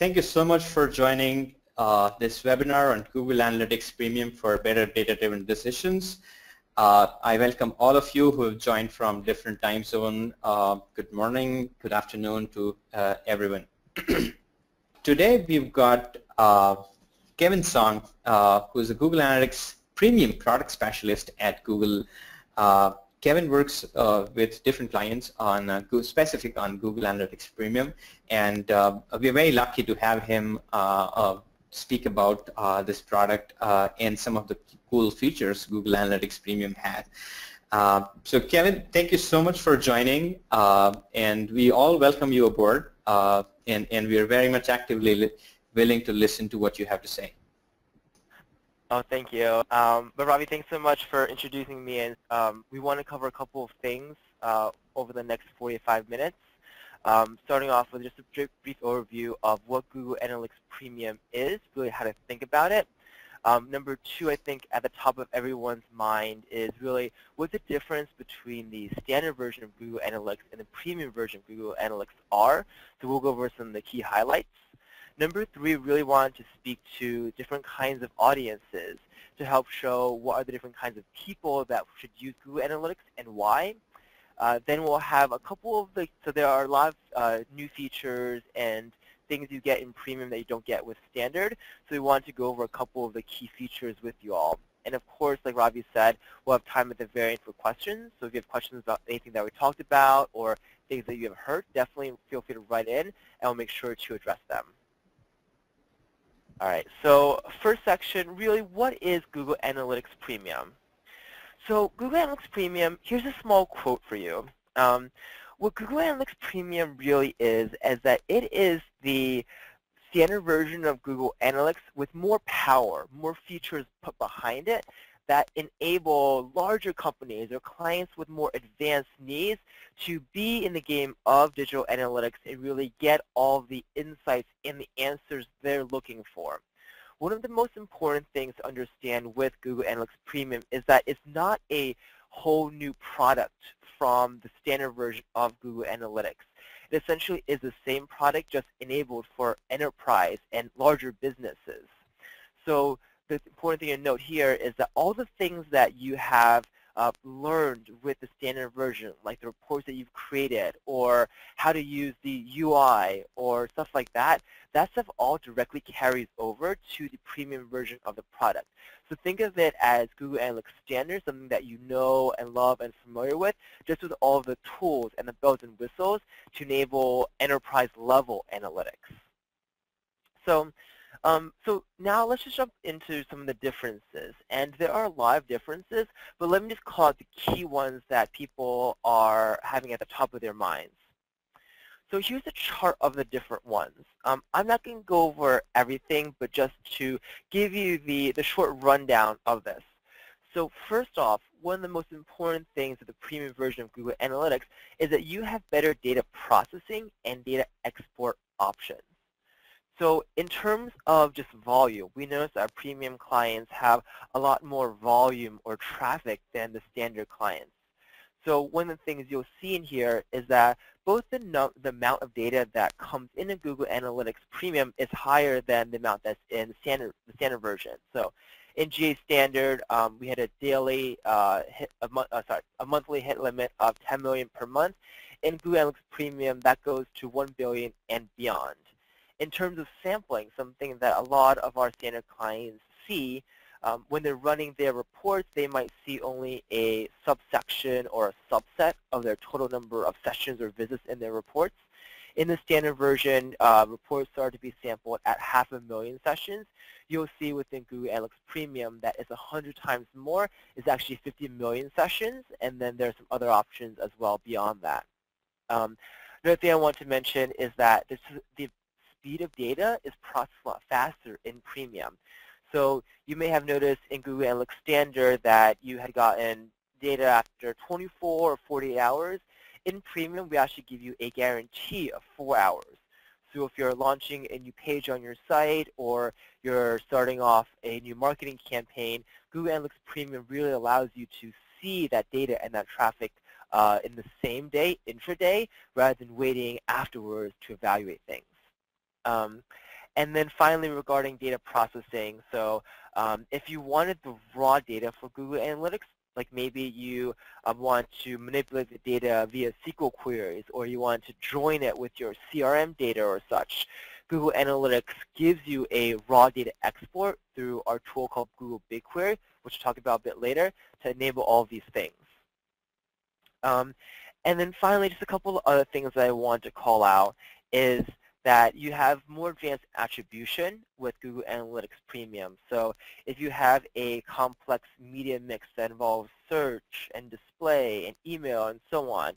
Thank you so much for joining this webinar on Google Analytics Premium for better data-driven decisions. I welcome all of you who have joined from different time zones. Good morning, good afternoon to everyone. Today we've got Kevin Song, who's a Google Analytics Premium Product Specialist at Google. Kevin works with different clients on specific on Google Analytics Premium, and we're very lucky to have him speak about this product and some of the cool features Google Analytics Premium has. So Kevin, thank you so much for joining, and we all welcome you aboard, and we are very much actively willing to listen to what you have to say. Oh, thank you. But Ravi, thanks so much for introducing me. And we want to cover a couple of things over the next 45 minutes, starting off with just a brief overview of what Google Analytics Premium is, really how to think about it. Number two, I think at the top of everyone's mind is really what the difference between the standard version of Google Analytics and the premium version of Google Analytics are. So we'll go over some of the key highlights. Number three, really wanted to speak to different kinds of audiences to help show what are the different kinds of people that should use Google Analytics and why. Then we'll have a couple of the, so there are a lot of new features and things you get in Premium that you don't get with Standard. So we wanted to go over a couple of the key features with you all. And of course, like Ravi said, we'll have time at the very end for questions. So if you have questions about anything that we talked about or things that you have heard, definitely feel free to write in and we'll make sure to address them. All right, so first section, really, what is Google Analytics Premium? So Google Analytics Premium, here's a small quote for you. What Google Analytics Premium really is that it is the standard version of Google Analytics with more power, more features put behind it that enable larger companies or clients with more advanced needs to be in the game of digital analytics and really get all the insights and the answers they're looking for. One of the most important things to understand with Google Analytics Premium is that it's not a whole new product from the standard version of Google Analytics. It essentially is the same product, just enabled for enterprise and larger businesses. So the important thing to note here is that all the things that you have learned with the standard version, like the reports that you've created or how to use the UI or stuff like that stuff all directly carries over to the premium version of the product. So think of it as Google Analytics Standard, something that you know and love and familiar with, just with all the tools and the bells and whistles to enable enterprise-level analytics. So now let's just jump into some of the differences, and there are a lot of differences, but let me just call out the key ones that people are having at the top of their minds. So here's a chart of the different ones. I'm not going to go over everything, but just to give you the short rundown of this. So first off, one of the most important things of the premium version of Google Analytics is that you have better data processing and data export options. So in terms of just volume, we notice our premium clients have a lot more volume or traffic than the standard clients. So one of the things you'll see in here is that both the amount of data that comes into Google Analytics Premium is higher than the amount that's in the standard version. So in GA Standard, we had a daily monthly hit limit of 10 million per month. In Google Analytics Premium, that goes to 1 billion and beyond. In terms of sampling, something that a lot of our standard clients see, when they're running their reports, they might see only a subsection or a subset of their total number of sessions or visits in their reports. In the standard version, reports are to be sampled at 500,000 sessions. You'll see within Google Analytics Premium that it's 100 times more. It's actually 50 million sessions, and then there's some other options as well beyond that. Another thing I want to mention is that the speed of data is processed a lot faster in Premium. So you may have noticed in Google Analytics Standard that you had gotten data after 24 or 48 hours. In Premium, we actually give you a guarantee of 4 hours. So if you're launching a new page on your site or you're starting off a new marketing campaign, Google Analytics Premium really allows you to see that data and that traffic in the same day, intraday, rather than waiting afterwards to evaluate things. And then finally, regarding data processing, so if you wanted the raw data for Google Analytics, like maybe you want to manipulate the data via SQL queries, or you want to join it with your CRM data or such, Google Analytics gives you a raw data export through our tool called Google BigQuery, which we'll talk about a bit later, to enable all of these things. And then finally, just a couple of other things that I want to call out is that you have more advanced attribution with Google Analytics Premium. So if you have a complex media mix that involves search and display and email and so on,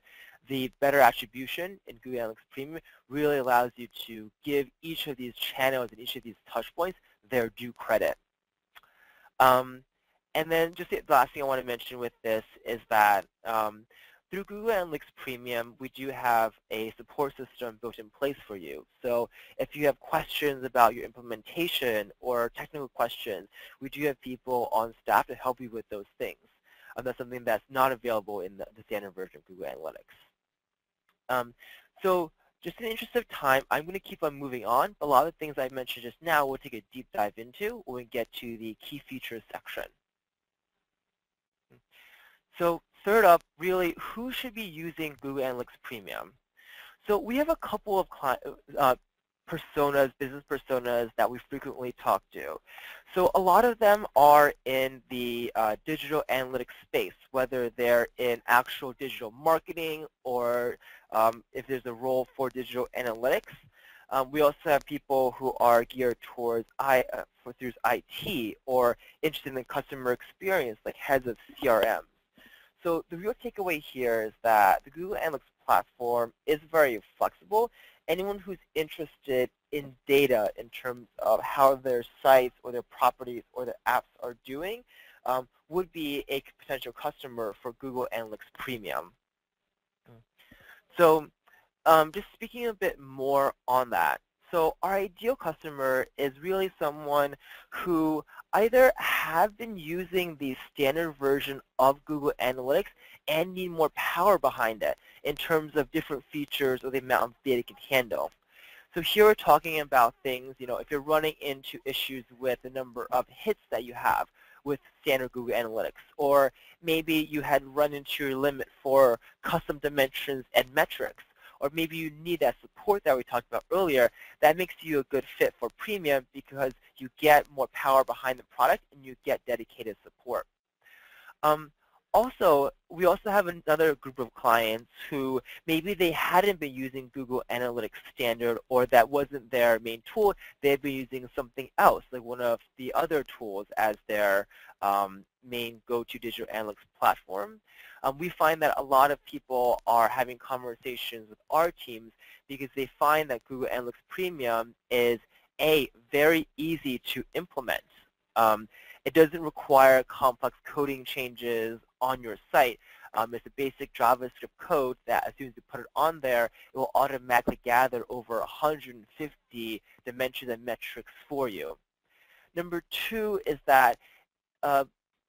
the better attribution in Google Analytics Premium really allows you to give each of these channels and each of these touch points their due credit. And then just the last thing I want to mention with this is that through Google Analytics Premium, we do have a support system built in place for you. So if you have questions about your implementation or technical questions, we do have people on staff to help you with those things. That's something that's not available in the standard version of Google Analytics. So just in the interest of time, I'm going to keep on moving on. A lot of the things I mentioned just now, we'll take a deep dive into when we get to the key features section. So third up, really, who should be using Google Analytics Premium? So we have a couple of business personas that we frequently talk to. So a lot of them are in the digital analytics space, whether they're in actual digital marketing or if there's a role for digital analytics. We also have people who are geared towards IT or interested in the customer experience, like heads of CRM. So the real takeaway here is that the Google Analytics platform is very flexible. Anyone who's interested in data in terms of how their sites or their properties or their apps are doing would be a potential customer for Google Analytics Premium. So just speaking a bit more on that. So our ideal customer is really someone who either have been using the standard version of Google Analytics and need more power behind it in terms of different features or the amount of data it can handle. So here we're talking about things, you know, if you're running into issues with the number of hits that you have with standard Google Analytics, or maybe you had run into your limit for custom dimensions and metrics, or maybe you need that support that we talked about earlier, that makes you a good fit for Premium because you get more power behind the product and you get dedicated support. We also have another group of clients who maybe they hadn't been using Google Analytics Standard, or that wasn't their main tool. They've been using something else, like one of the other tools as their main go-to digital analytics platform. We find that a lot of people are having conversations with our teams because they find that Google Analytics Premium is, A, very easy to implement. It doesn't require complex coding changes on your site. It's a basic JavaScript code that as soon as you put it on there, it will automatically gather over 150 dimensions and metrics for you. Number two is that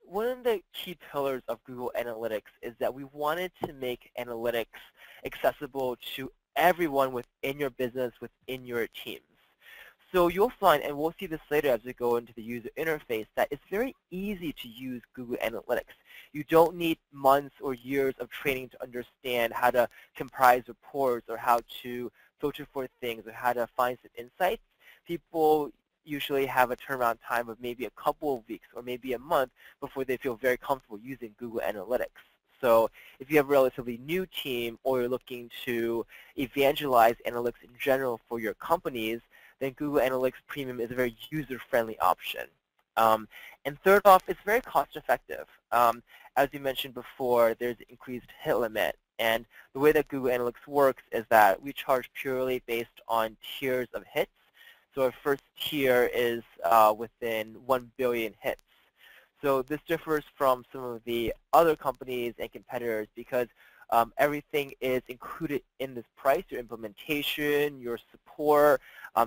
one of the key pillars of Google Analytics is that we wanted to make analytics accessible to everyone within your business, within your teams. So you'll find, and we'll see this later as we go into the user interface, that it's very easy to use Google Analytics. You don't need months or years of training to understand how to comprise reports or how to filter for things or how to find some insights. People usually have a turnaround time of maybe a couple of weeks or maybe a month before they feel very comfortable using Google Analytics. So if you have a relatively new team or you're looking to evangelize analytics in general for your companies, then Google Analytics Premium is a very user-friendly option. And third off, it's very cost-effective. As you mentioned before, there's an increased hit limit. And the way that Google Analytics works is that we charge purely based on tiers of hits. So our first tier is within 1 billion hits. So this differs from some of the other companies and competitors because everything is included in this price, your implementation, your support,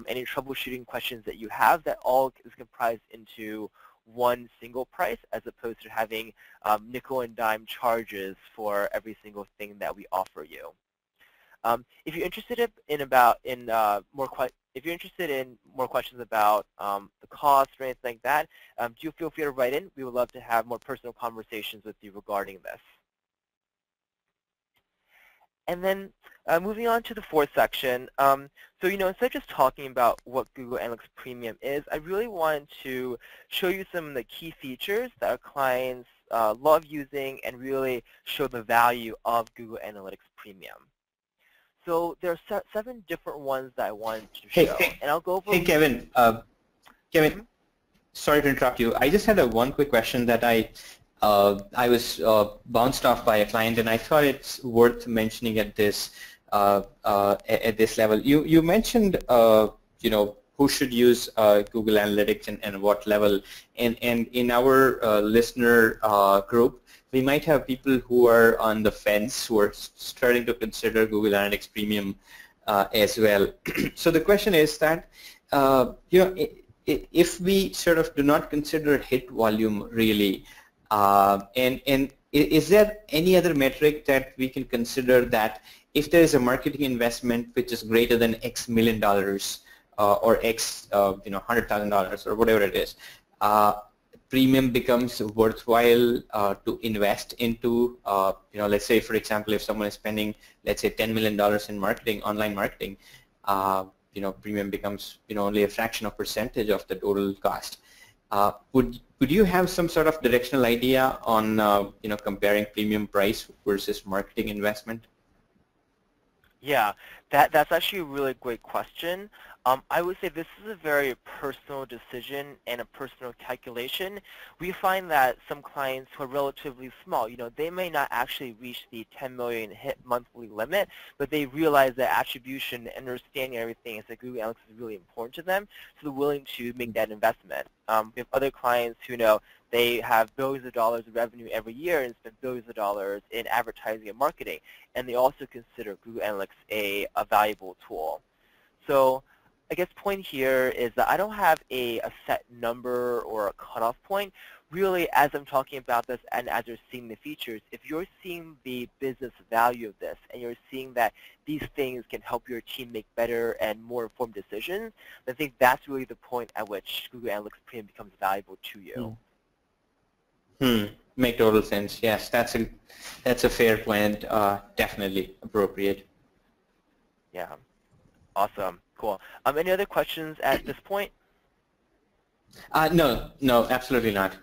any troubleshooting questions that you have, that all is comprised into one single price as opposed to having nickel and dime charges for every single thing that we offer you. If you're interested in more If you're interested in more questions about the cost or anything like that, do feel free to write in. We would love to have more personal conversations with you regarding this. And then moving on to the fourth section, so instead of just talking about what Google Analytics Premium is, I really wanted to show you some of the key features that our clients love using and really show the value of Google Analytics Premium. So there are seven different ones that I wanted to show, and I'll go over. Hey, Kevin. Kevin, sorry to interrupt you. I just had one quick question that I was bounced off by a client, and I thought it's worth mentioning at this level. You mentioned who should use Google Analytics and what level, and in our listener group, we might have people who are on the fence who are starting to consider Google Analytics Premium as well. So the question is that if we sort of do not consider hit volume really. And is there any other metric that we can consider that if there is a marketing investment which is greater than X million dollars or X $100,000 or whatever it is, Premium becomes worthwhile to invest into? Let's say, for example, if someone is spending, let's say, $10 million in marketing, online marketing, Premium becomes only a fraction of percentage of the total cost. Would you have some sort of directional idea on comparing premium price versus marketing investment? Yeah, that's actually a really great question. I would say this is a very personal decision and a personal calculation. We find that some clients who are relatively small, they may not actually reach the 10 million hit monthly limit, but they realize that attribution, understanding everything, like Google Analytics is really important to them, so they're willing to make that investment. We have other clients who they have billions of dollars of revenue every year and spend billions of dollars in advertising and marketing, and they also consider Google Analytics a valuable tool. So I guess point here is that I don't have a set number or a cutoff point. Really, as I'm talking about this and as you're seeing the features, if you're seeing the business value of this and you're seeing that these things can help your team make better and more informed decisions, I think that's really the point at which Google Analytics Premium becomes valuable to you. Make total sense. Yes, that's a fair point. Definitely appropriate. Yeah. Awesome. Cool. Any other questions at this point? No, absolutely not.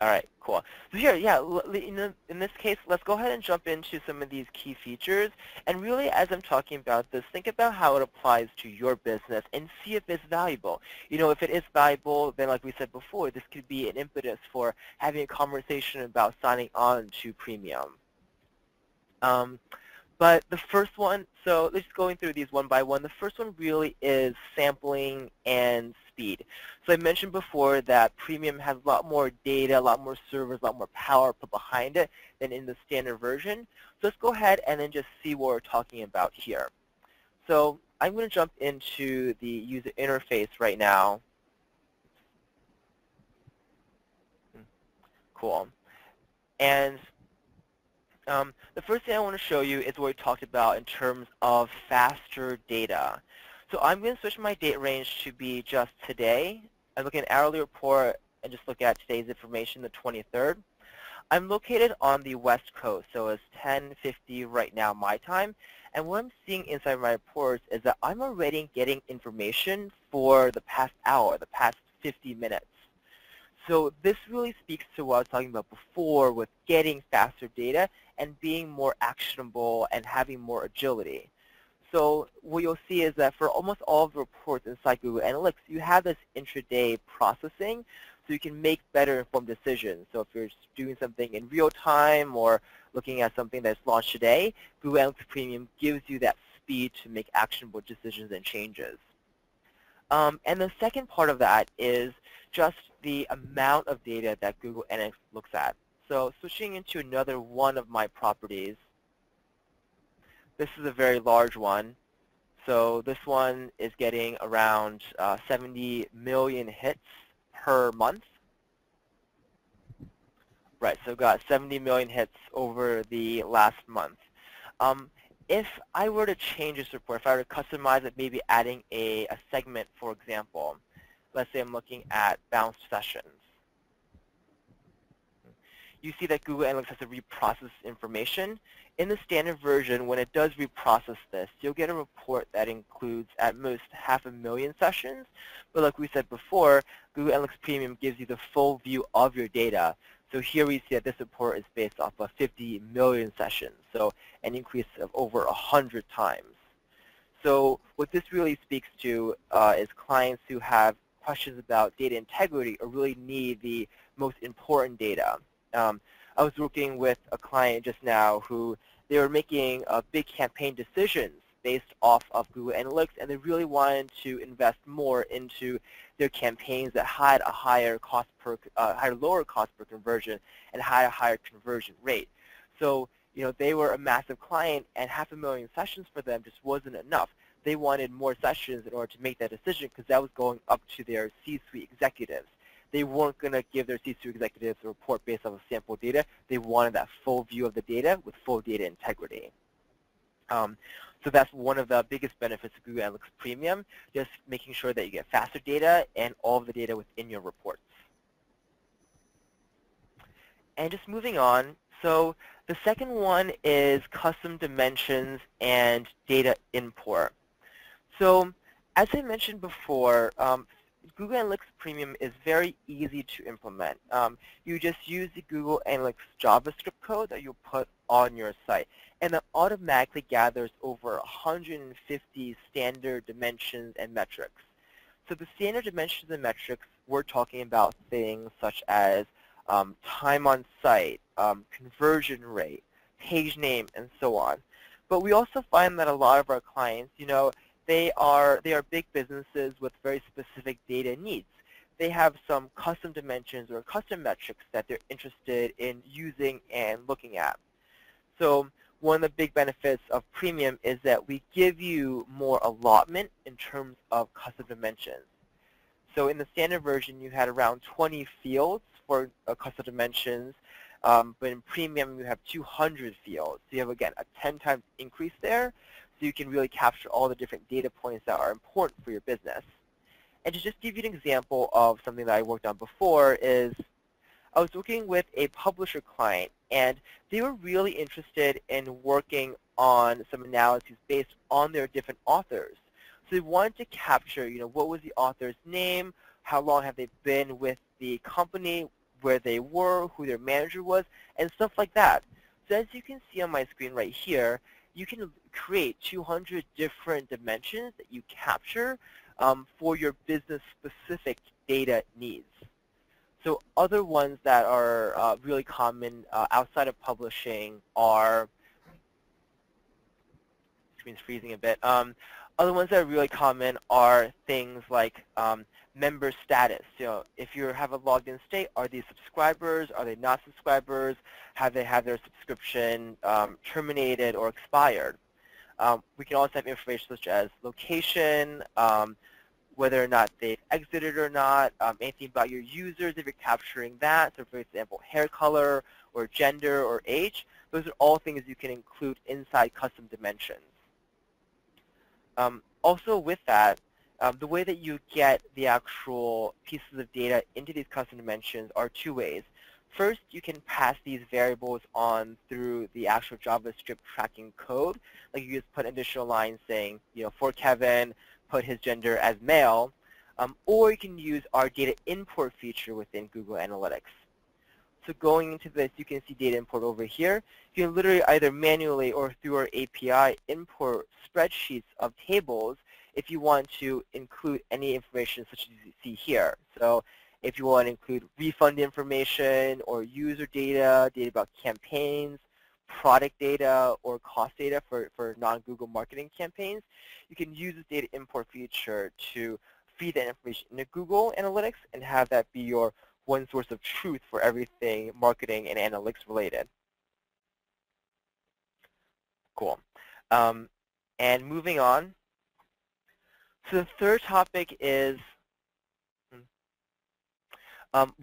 All right, cool. So here, yeah, in this case, let's go ahead and jump into some of these key features. And really, as I'm talking about this, think about how it applies to your business and see if it's valuable. If it is valuable, then like we said before, this could be an impetus for having a conversation about signing on to Premium. But the first one, so let's just go through these one by one. The first one really is sampling and speed. So I mentioned before that Premium has a lot more data, a lot more servers, a lot more power put behind it than in the standard version. So let's go ahead and then just see what we're talking about here. So I'm going to jump into the user interface right now. Cool. And the first thing I want to show you is what we talked about in terms of faster data. So I'm going to switch my date range to be just today. I'm looking at hourly report and just look at today's information, the 23rd. I'm located on the West Coast, so it's 10:50 right now my time. And what I'm seeing inside my reports is that I'm already getting information for the past hour, the past 50 minutes. So this really speaks to what I was talking about before with getting faster data and being more actionable and having more agility. So what you'll see is that for almost all of the reports inside Google Analytics, you have this intraday processing so you can make better informed decisions. So if you're doing something in real time or looking at something that's launched today, Google Analytics Premium gives you that speed to make actionable decisions and changes. And the second part of that is just the amount of data that Google Analytics looks at. So switching into another one of my properties, this is a very large one. So this one is getting around 70 million hits per month. Right, so we've got 70 million hits over the last month. if I were to change this report, if I were to customize it, maybe adding a segment, for example, let's say I'm looking at bounced sessions. You see that Google Analytics has to reprocess information. In the standard version, when it does reprocess this, you'll get a report that includes at most 500,000 sessions. But like we said before, Google Analytics Premium gives you the full view of your data. So here we see that this report is based off of 50 million sessions, so an increase of over 100 times. So what this really speaks to is clients who have questions about data integrity or really need the most important data. I was working with a client just now who they were making big campaign decisions based off of Google Analytics, and they really wanted to invest more into their campaigns that had a higher cost per, lower cost per conversion and had a higher conversion rate. So you know they were a massive client, and 500,000 sessions for them just wasn't enough. They wanted more sessions in order to make that decision because that was going up to their C-suite executives. They weren't going to give their C-suite executives a report based on the sample data. They wanted that full view of the data with full data integrity. So that's one of the biggest benefits of Google Analytics Premium, just making sure that you get faster data and all of the data within your reports. And just moving on, so the second one is custom dimensions and data import. So as I mentioned before, Google Analytics Premium is very easy to implement. You just use the Google Analytics JavaScript code that you put on your site, and it automatically gathers over 150 standard dimensions and metrics. So the standard dimensions and metrics, we're talking about things such as time on site, conversion rate, page name, and so on. But we also find that a lot of our clients, you know, they are big businesses with very specific data needs. They have some custom dimensions or custom metrics that they're interested in using and looking at. So one of the big benefits of Premium is that we give you more allotment in terms of custom dimensions. So in the standard version, you had around 20 fields for custom dimensions, but in Premium, you have 200 fields. So you have, again, a 10 times increase there. So you can really capture all the different data points that are important for your business. And to just give you an example of something that I worked on before is I was working with a publisher client, and they were really interested in working on some analyses based on their different authors. So they wanted to capture, you know, what was the author's name, how long have they been with the company, where they were, who their manager was, and stuff like that. So as you can see on my screen right here, you can create 200 different dimensions that you capture for your business-specific data needs. So other ones that are really common outside of publishing are, screen's freezing a bit. Other ones that are really common are things like member status. You know, if you have a logged-in state, are these subscribers? Are they not subscribers? Have they had their subscription terminated or expired? We can also have information such as location, whether or not they've exited or not, anything about your users if you're capturing that. So for example, hair color or gender or age. Those are all things you can include inside custom dimensions. Also with that, the way that you get the actual pieces of data into these custom dimensions are two ways. First, you can pass these variables on through the actual JavaScript tracking code. Like you just put an additional line saying, you know, for Kevin, put his gender as male. Or you can use our data import feature within Google Analytics. So going into this, you can see data import over here. You can literally either manually or through our API import spreadsheets of tables if you want to include any information such as you see here. So if you want to include refund information or user data, data about campaigns, product data, or cost data for non-Google marketing campaigns, you can use this data import feature to feed that information into Google Analytics and have that be your one source of truth for everything marketing and analytics related. Cool. And moving on. So the third topic is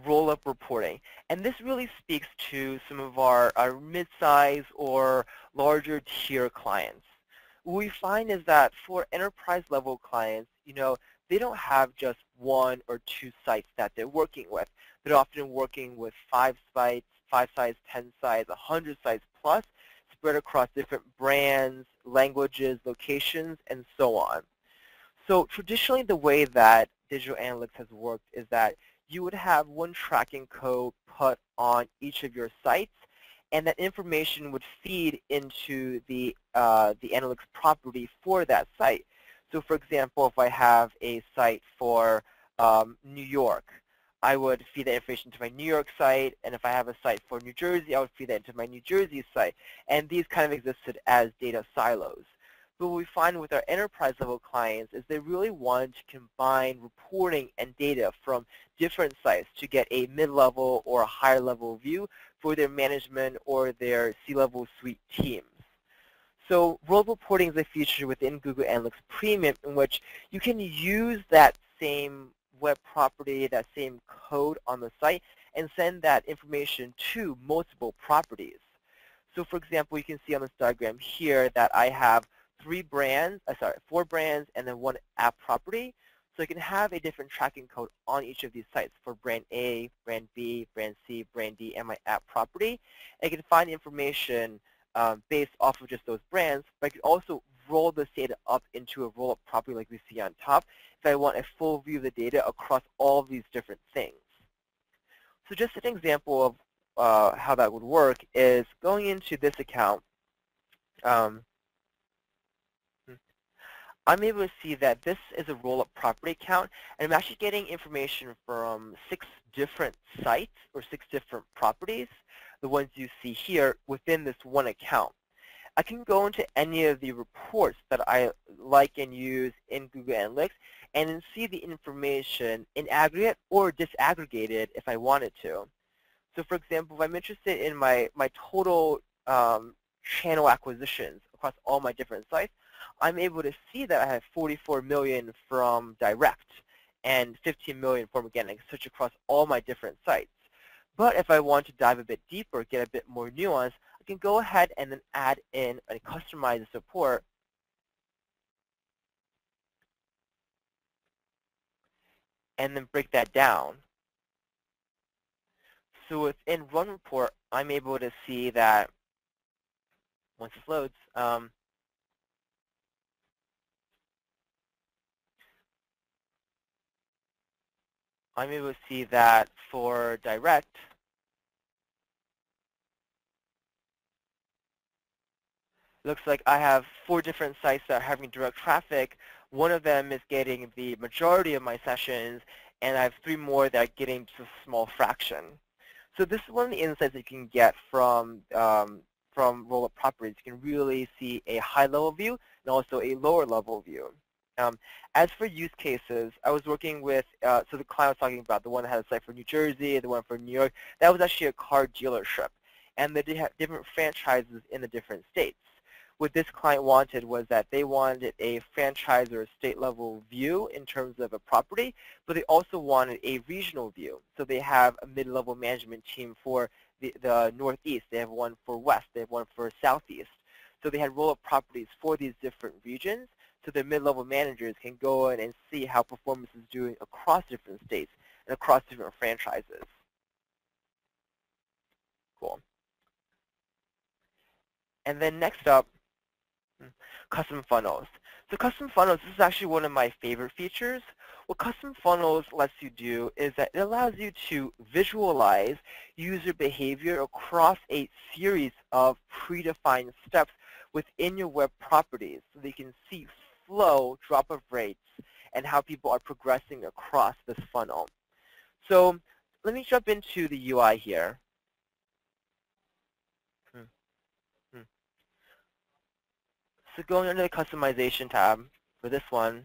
roll-up reporting. And this really speaks to some of our mid-size or larger tier clients. what we find is that for enterprise-level clients, you know, they don't have just one or two sites that they're working with. They're often working with 5 sites, 10 sites, 100 sites plus, spread across different brands, languages, locations, and so on. So traditionally, the way that digital analytics has worked is that you would have one tracking code put on each of your sites, and that information would feed into the analytics property for that site. So for example, if I have a site for New York, I would feed that information to my New York site, and if I have a site for New Jersey, I would feed that into my New Jersey site. And these kind of existed as data silos. But what we find with our enterprise-level clients is they really wanted to combine reporting and data from different sites to get a mid-level or a higher-level view for their management or their C-level suite teams. So role reporting is a feature within Google Analytics Premium in which you can use that same web property, that same code on the site, and send that information to multiple properties. So for example, you can see on this diagram here that I have four brands and then one app property. So you can have a different tracking code on each of these sites for brand A, brand B, brand C, brand D, and my app property. And you can find information based off of just those brands, but I could also roll this data up into a roll-up property like we see on top if I want a full view of the data across all of these different things. So just an example of how that would work is going into this account. I'm able to see that this is a roll-up property account, and I'm actually getting information from 6 different sites or 6 different properties, the ones you see here within this one account. I can go into any of the reports that I like and use in Google Analytics and see the information in aggregate or disaggregated if I wanted to. So for example, if I'm interested in my total channel acquisitions across all my different sites, I'm able to see that I have 44 million from direct and 15 million from organic search across all my different sites. But if I want to dive a bit deeper, get a bit more nuance, I can go ahead and then add in and customize the support. And then break that down. So within one report, I'm able to see that once it loads, I'm able to see that for direct, looks like I have 4 different sites that are having direct traffic. One of them is getting the majority of my sessions, and I have 3 more that are getting just a small fraction. So this is one of the insights that you can get from roll-up properties. You can really see a high-level view and also a lower-level view. As for use cases, I was working with, so the client I was talking about, the one that had a site for New Jersey, the one for New York, that was actually a car dealership. And they did have different franchises in the different states. What this client wanted was that they wanted a franchise or a state-level view in terms of a property, but they also wanted a regional view. So they have a mid-level management team for the Northeast. They have one for West. They have one for Southeast. So they had roll-up properties for these different regions. So the mid-level managers can go in and see how performance is doing across different states and across different franchises. Cool. And then next up, custom funnels. So custom funnels, this is actually one of my favorite features. What custom funnels lets you do is that it allows you to visualize user behavior across a series of predefined steps within your web properties, so that you can see flow, drop-off rates, and how people are progressing across this funnel. So let me jump into the UI here. So going under the customization tab for this one,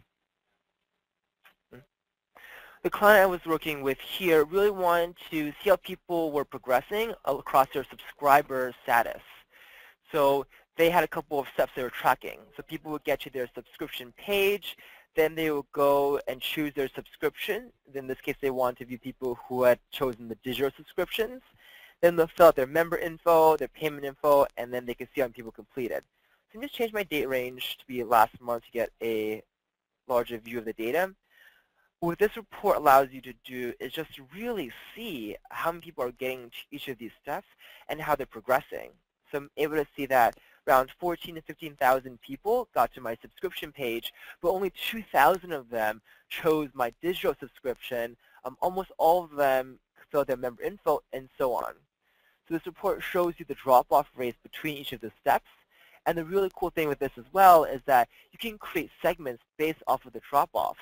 the client I was working with here really wanted to see how people were progressing across their subscriber status. So they had a couple of steps they were tracking. So people would get to their subscription page, then they would go and choose their subscription. In this case, they wanted to view people who had chosen the digital subscriptions. Then they'll fill out their member info, their payment info, and then they can see how people completed. So I'm just changing my date range to be last month to get a larger view of the data. What this report allows you to do is just really see how many people are getting to each of these steps and how they're progressing. So I'm able to see that around 14,000 to 15,000 people got to my subscription page, but only 2,000 of them chose my digital subscription. Almost all of them filled their member info and so on. So this report shows you the drop-off rates between each of the steps. And the really cool thing with this as well is that you can create segments based off of the drop-offs.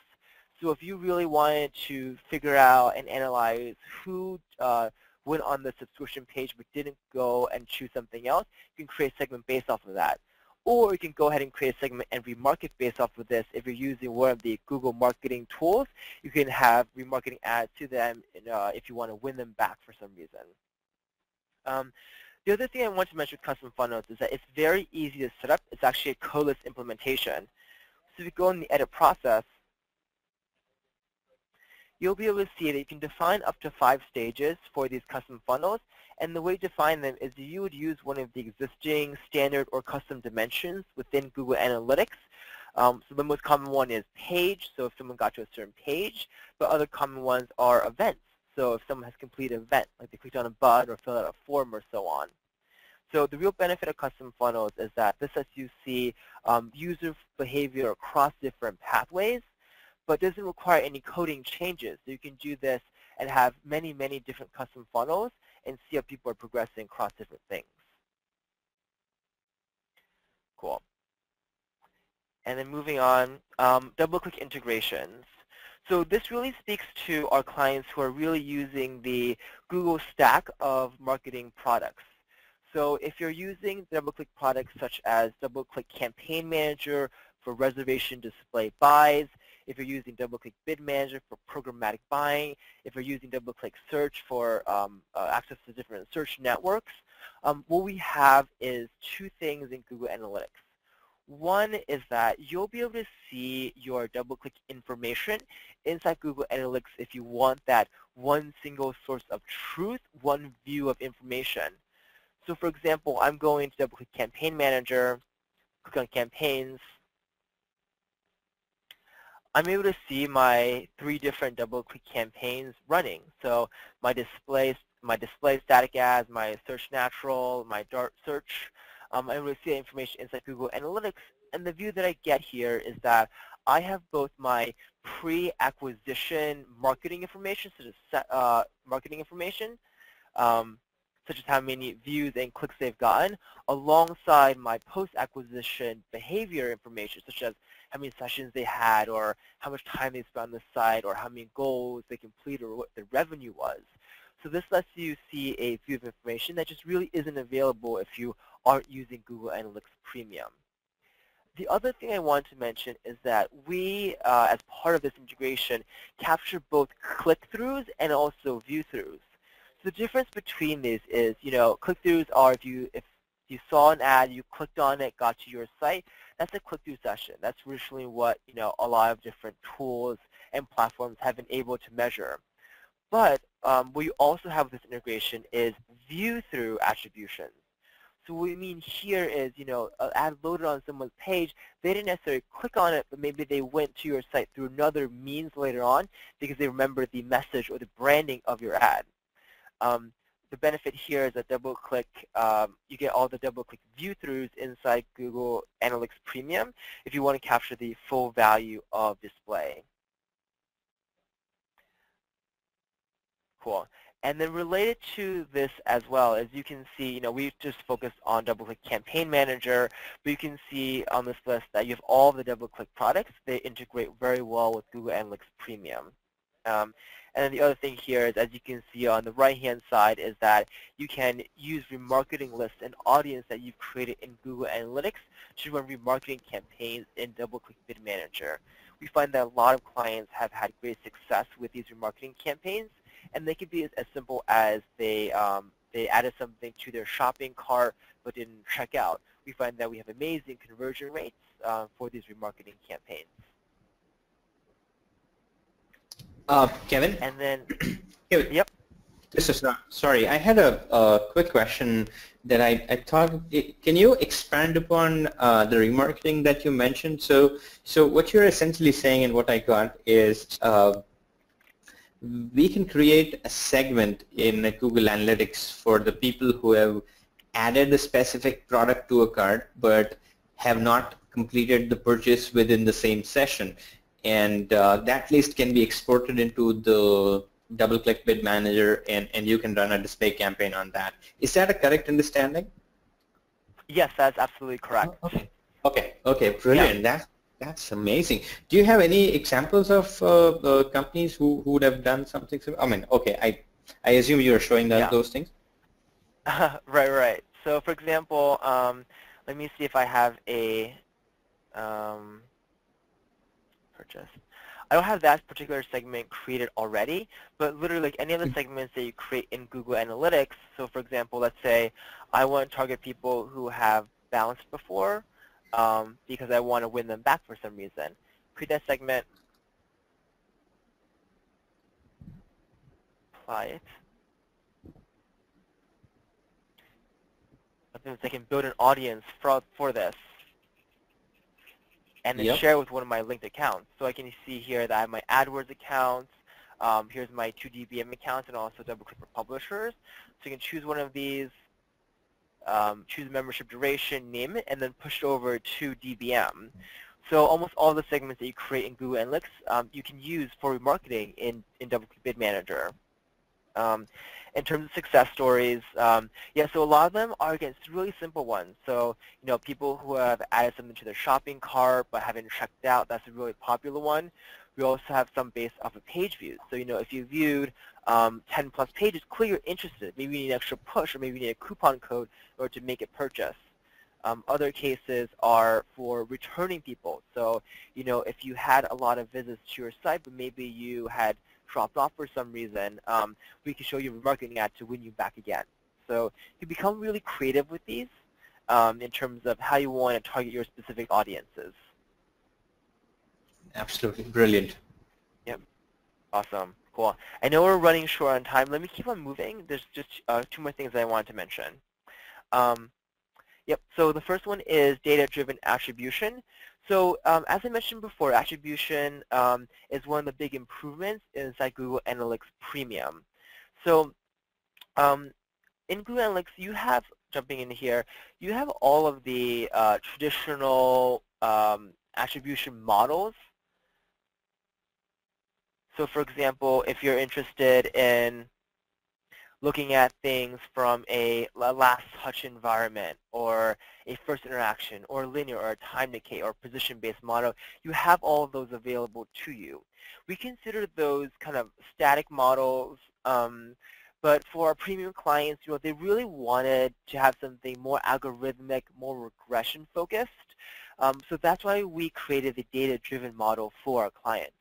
So if you really wanted to figure out and analyze who went on the subscription page but didn't go and choose something else, you can create a segment based off of that. Or you can go ahead and create a segment and remarket based off of this. If you're using one of the Google marketing tools, you can have remarketing ads to them if you want to win them back for some reason. The other thing I want to mention with custom funnels is that it's very easy to set up. It's actually a codeless implementation. So if you go in the edit process, you'll be able to see that you can define up to 5 stages for these custom funnels. And the way you define them is you would use one of the existing standard or custom dimensions within Google Analytics. So the most common one is page, so if someone got to a certain page. But other common ones are events, so if someone has completed an event, like they clicked on a button or filled out a form or so on. So the real benefit of custom funnels is that this lets you see user behavior across different pathways, but doesn't require any coding changes. So you can do this and have many, many different custom funnels and see how people are progressing across different things. Cool. And then moving on, DoubleClick integrations. So this really speaks to our clients who are really using the Google stack of marketing products. So if you're using DoubleClick products such as DoubleClick Campaign Manager for reservation display buys, if you're using DoubleClick Bid Manager for programmatic buying, if you're using DoubleClick Search for access to different search networks, what we have is two things in Google Analytics. One is that you'll be able to see your DoubleClick information inside Google Analytics if you want that one single source of truth, one view of information. So for example, I'm going to DoubleClick Campaign Manager, click on Campaigns, I'm able to see my 3 different DoubleClick campaigns running. So my display static ads, my search natural, my Dart search. I'm able to see that information inside Google Analytics. And the view that I get here is that I have both my pre-acquisition marketing information, such as how many views and clicks they've gotten, alongside my post-acquisition behavior information, such as how many sessions they had, or how much time they spent on the site, or how many goals they completed, or what their revenue was. So this lets you see a view of information that just really isn't available if you aren't using Google Analytics Premium. The other thing I wanted to mention is that we, as part of this integration, capture both click-throughs and also view-throughs. The difference between these is, click-throughs are if you saw an ad, you clicked on it, got to your site. That's a click-through session. That's originally what a lot of different tools and platforms have been able to measure. But what you also have with this integration is view-through attribution. So what we mean here is, an ad loaded on someone's page, they didn't necessarily click on it, but maybe they went to your site through another means later on because they remember the message or the branding of your ad. The benefit here is that DoubleClick, you get all the DoubleClick view-throughs inside Google Analytics Premium if you want to capture the full value of display. Cool. And then related to this as well, as you can see, we've just focused on DoubleClick Campaign Manager, but you can see on this list that you have all the DoubleClick products. They integrate very well with Google Analytics Premium. And then the other thing here is, as you can see on the right-hand side, is that you can use remarketing lists and audience that you've created in Google Analytics to run remarketing campaigns in DoubleClick Bid Manager. We find that a lot of clients have had great success with these remarketing campaigns, and they could be as simple as they added something to their shopping cart but didn't check out. We find that we have amazing conversion rates for these remarketing campaigns. Kevin? And then, yep. This is not, sorry, I had a quick question that I thought, can you expand upon the remarketing that you mentioned? So what you're essentially saying and what I got is we can create a segment in Google Analytics for the people who have added a specific product to a cart but have not completed the purchase within the same session. And that list can be exported into the DoubleClick Bid Manager, and you can run a display campaign on that. Is that a correct understanding? Yes, that's absolutely correct. Oh, okay, brilliant. Yeah. That's amazing. Do you have any examples of companies who would have done something similar? I mean, okay, I assume you are showing that, yeah, those things. Right. So, for example, let me see if I have a purchase. I don't have that particular segment created already, but literally like any other segments that you create in Google Analytics, so for example, let's say I want to target people who have bounced before because I want to win them back for some reason. Create that segment, apply it. I think I can build an audience for this. And then, yep, share with one of my linked accounts. So I can see here that I have my AdWords accounts, here's my 2DBM accounts, and also DoubleClick for Publishers. So you can choose one of these, choose membership duration, name it, and then push it over to DBM. So almost all the segments that you create in Google Analytics, you can use for remarketing in DoubleClick Bid Manager. In terms of success stories, yeah, so a lot of them are against really simple ones. So, you know, people who have added something to their shopping cart but haven't checked out, that's a really popular one. We also have some based off of page views. So, you know, if you viewed 10 plus pages, clearly you're interested. Maybe you need an extra push, or maybe you need a coupon code in order to make a purchase. Other cases are for returning people. So, you know, if you had a lot of visits to your site, but maybe you had dropped off for some reason, we can show you a remarketing ad to win you back again. So you become really creative with these in terms of how you want to target your specific audiences. Absolutely brilliant. Yep. Awesome. Cool. I know we're running short on time. Let me keep on moving. There's just two more things I wanted to mention. Yep. So the first one is data-driven attribution. So as I mentioned before, attribution is one of the big improvements inside Google Analytics Premium. So in Google Analytics, you have, jumping in here, you have all of the traditional attribution models. So for example, if you're interested in looking at things from a last touch environment, or a first interaction, or linear, or a time decay, or position-based model, you have all of those available to you. We consider those kind of static models, but for our premium clients, you know, they really wanted to have something more algorithmic, more regression-focused. So that's why we created the data-driven model for our clients.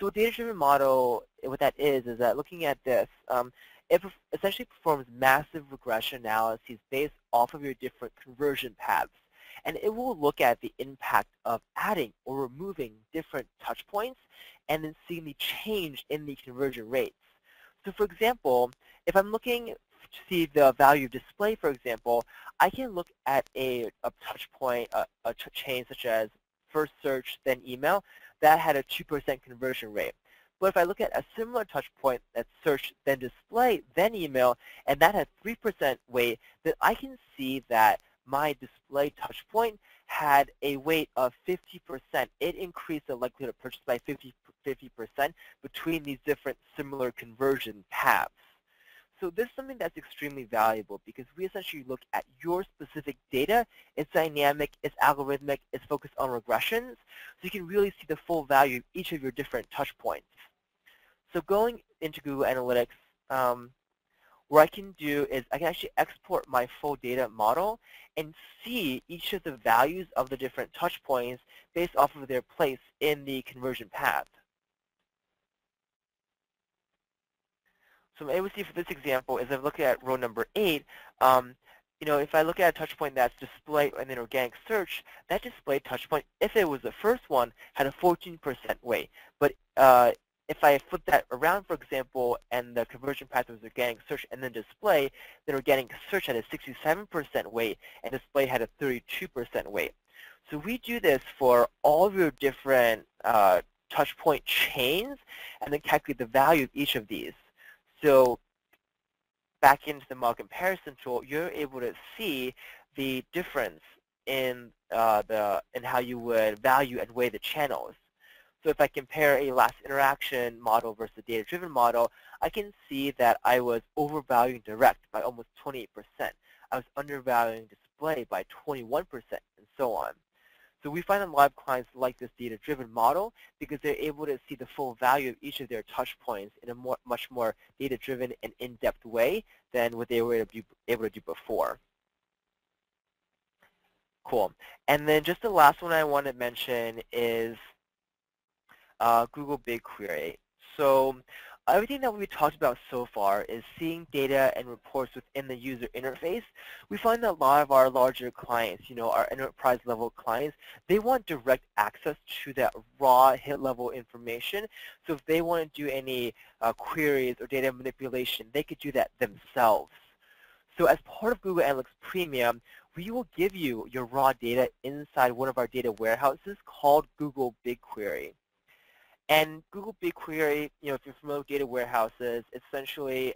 So a data-driven model, what that is that looking at this, it essentially performs massive regression analyses based off of your different conversion paths. And it will look at the impact of adding or removing different touch points and then seeing the change in the conversion rates. So for example, if I'm looking to see the value of display, for example, I can look at a touch point, a change such as first search, then email, that had a 2% conversion rate. But if I look at a similar touch point that's search, then display, then email, and that had 3% weight, then I can see that my display touch point had a weight of 50%. It increased the likelihood of purchase by 50% between these different similar conversion paths. So this is something that's extremely valuable because we essentially look at your specific data. It's dynamic, it's algorithmic, it's focused on regressions. So you can really see the full value of each of your different touch points. So going into Google Analytics, what I can do is I can actually export my full data model and see each of the values of the different touch points based off of their place in the conversion path. So what we see for this example is if I look at row number 8, you know, if I look at a touch point that's display and then organic search, that display touch point, if it was the first one, had a 14% weight. But if I flip that around, for example, and the conversion patterns are getting search and then display, then we're getting search at a 67% weight and display had a 32% weight. So we do this for all of your different touch point chains and then calculate the value of each of these. So back into the model comparison tool, you're able to see the difference in how you would value and weigh the channels. So if I compare a last interaction model versus a data-driven model, I can see that I was overvaluing direct by almost 28%. I was undervaluing display by 21% and so on. So we find a lot of clients like this data-driven model because they're able to see the full value of each of their touch points in a much more data-driven and in-depth way than what they were able to do before. Cool. And then just the last one I want to mention is Google BigQuery. So everything that we talked about so far is seeing data and reports within the user interface. We find that a lot of our larger clients, you know, our enterprise level clients, they want direct access to that raw hit level information. So if they want to do any queries or data manipulation, they could do that themselves. So as part of Google Analytics Premium, we will give you your raw data inside one of our data warehouses called Google BigQuery. And Google BigQuery, you know, if you're familiar with data warehouses, essentially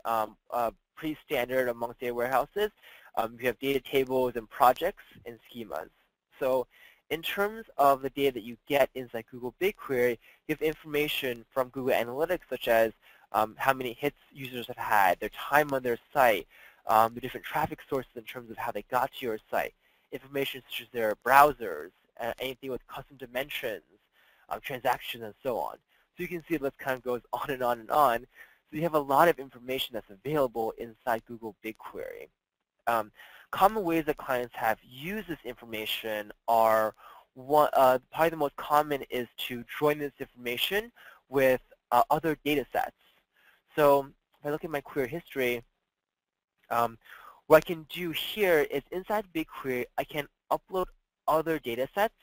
pretty standard amongst data warehouses. You have data tables and projects and schemas. So in terms of the data that you get inside Google BigQuery, you have information from Google Analytics such as how many hits users have had, their time on their site, the different traffic sources in terms of how they got to your site, information such as their browsers, anything with custom dimensions, transactions, and so on. So you can see the list kind of goes on and on and on. So you have a lot of information that's available inside Google BigQuery. Common ways that clients have used this information are, probably the most common is to join this information with other data sets. So if I look at my query history, what I can do here is inside BigQuery, I can upload other data sets.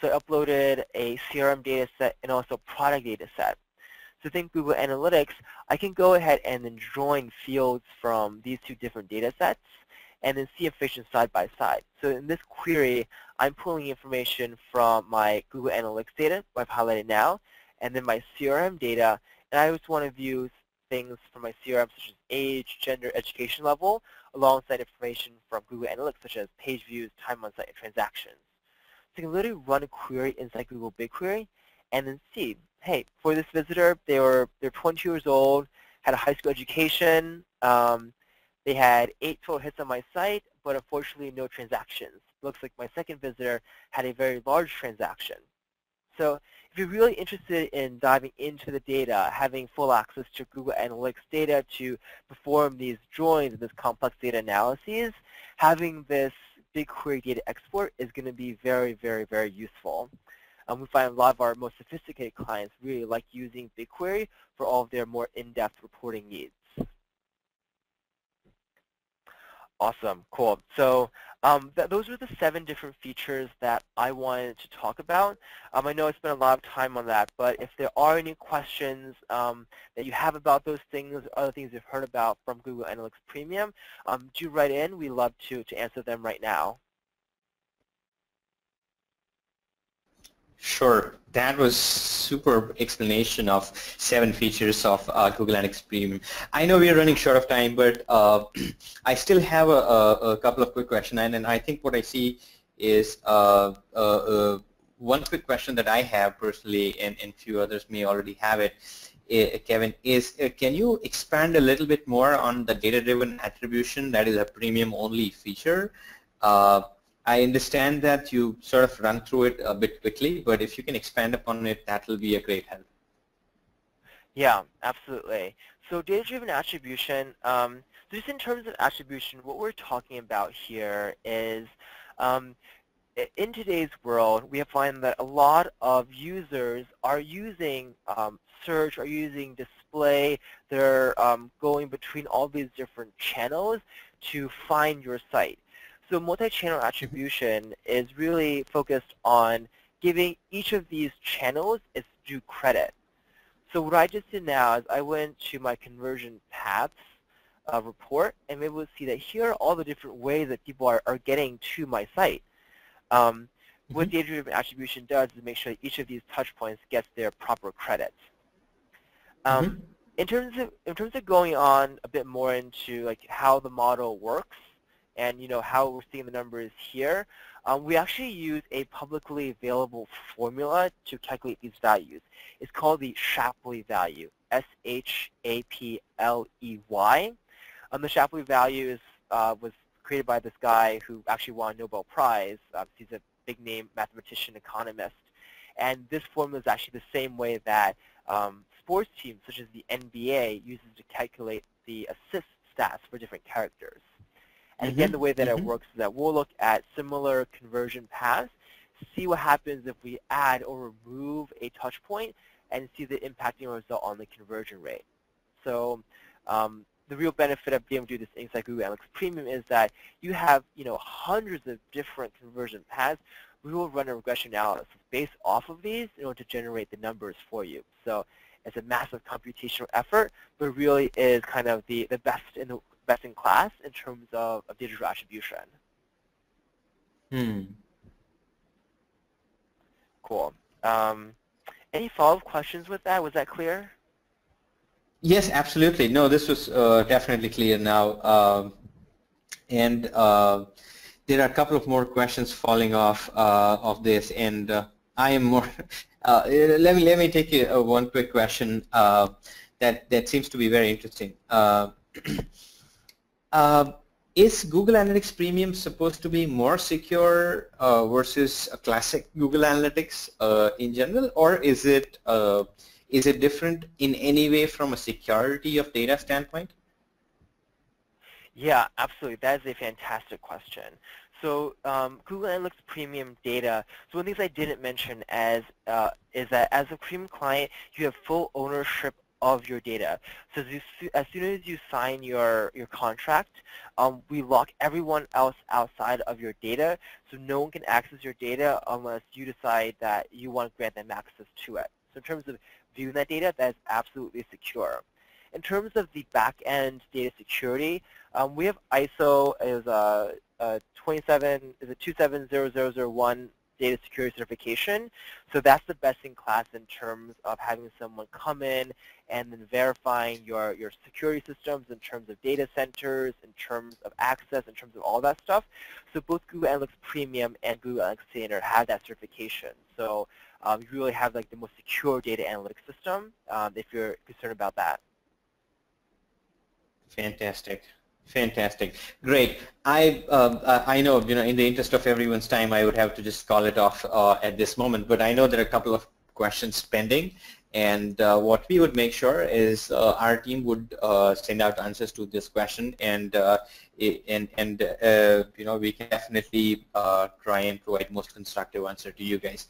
So I uploaded a CRM data set and also product data set. So think Google Analytics, I can go ahead and then join fields from these two different data sets and then see information side by side. So in this query, I'm pulling information from my Google Analytics data, what I've highlighted now, and then my CRM data, and I just want to view things from my CRM such as age, gender, education level, alongside information from Google Analytics such as page views, time on site, and transactions. So you can literally run a query inside Google BigQuery and then see, hey, for this visitor, they're 22 years old, had a high school education, they had 8 total hits on my site, but unfortunately no transactions. Looks like my second visitor had a very large transaction. So if you're really interested in diving into the data, having full access to Google Analytics data to perform these joins and this complex data analyses, having this BigQuery data export is going to be very, very, very useful. We find a lot of our most sophisticated clients really like using BigQuery for all of their more in-depth reporting needs. Awesome, cool. So those are the 7 different features that I wanted to talk about. I know I spent a lot of time on that, but if there are any questions that you have about those things or other things you've heard about from Google Analytics Premium, do write in. We love to answer them right now. Sure. That was super explanation of 7 features of Google Analytics Premium. I know we're running short of time, but I still have a couple of quick questions. And I think what I see is one quick question that I have personally, and few others may already have it, Kevin, is can you expand a little bit more on the data-driven attribution that is a premium-only feature? I understand that you sort of run through it a bit quickly, but if you can expand upon it, that will be a great help. Yeah, absolutely. So data-driven attribution, just in terms of attribution, what we're talking about here is in today's world, we find that a lot of users are using search, are using display, they're going between all these different channels to find your site. So multi-channel attribution is really focused on giving each of these channels its due credit. So what I just did now is I went to my conversion paths report, and maybe we'll see that here are all the different ways that people are getting to my site. What data-driven attribution does is make sure that each of these touch points gets their proper credit. In terms of going on a bit more into like how the model works and how we're seeing the numbers here, we actually use a publicly available formula to calculate these values. It's called the Shapley value, S-H-A-P-L-E-Y. The Shapley value is, was created by this guy who actually won a Nobel Prize. He's a big-name mathematician, economist. And this formula is actually the same way that sports teams, such as the NBA, uses to calculate the assist stats for different characters. And again, the way that it works is that we'll look at similar conversion paths, see what happens if we add or remove a touch point, and see the impacting result on the conversion rate. So the real benefit of being able to do this inside Google Analytics Premium is that you have hundreds of different conversion paths. We will run a regression analysis based off of these in order to generate the numbers for you. So it's a massive computational effort, but really is kind of the best in the best in class in terms of digital attribution. Cool. Any follow-up questions with that? Was that clear? Yes, absolutely. No, this was definitely clear now. There are a couple of more questions falling off of this, and I am more. Let me take you one quick question that seems to be very interesting. Is Google Analytics Premium supposed to be more secure versus a classic Google Analytics in general, or is it different in any way from a security of data standpoint? Yeah, absolutely. That is a fantastic question. So Google Analytics Premium data, so one of the things I didn't mention is that as a premium client, you have full ownership of your data. So as soon as you sign your contract, we lock everyone else outside of your data, so no one can access your data unless you decide that you want to grant them access to it. So in terms of viewing that data, that is absolutely secure. In terms of the back-end data security, we have ISO is a 27001 data security certification. So that's the best in class in terms of having someone come in and then verifying your security systems in terms of data centers, in terms of access, in terms of all that stuff. So both Google Analytics Premium and Google Analytics Standard have that certification. So you really have like the most secure data analytics system if you're concerned about that. Fantastic. Fantastic. Great. I know, in the interest of everyone's time, I would have to just call it off at this moment, but I know there are a couple of questions pending, and what we would make sure is our team would send out answers to this question, and we can definitely try and provide most constructive answer to you guys.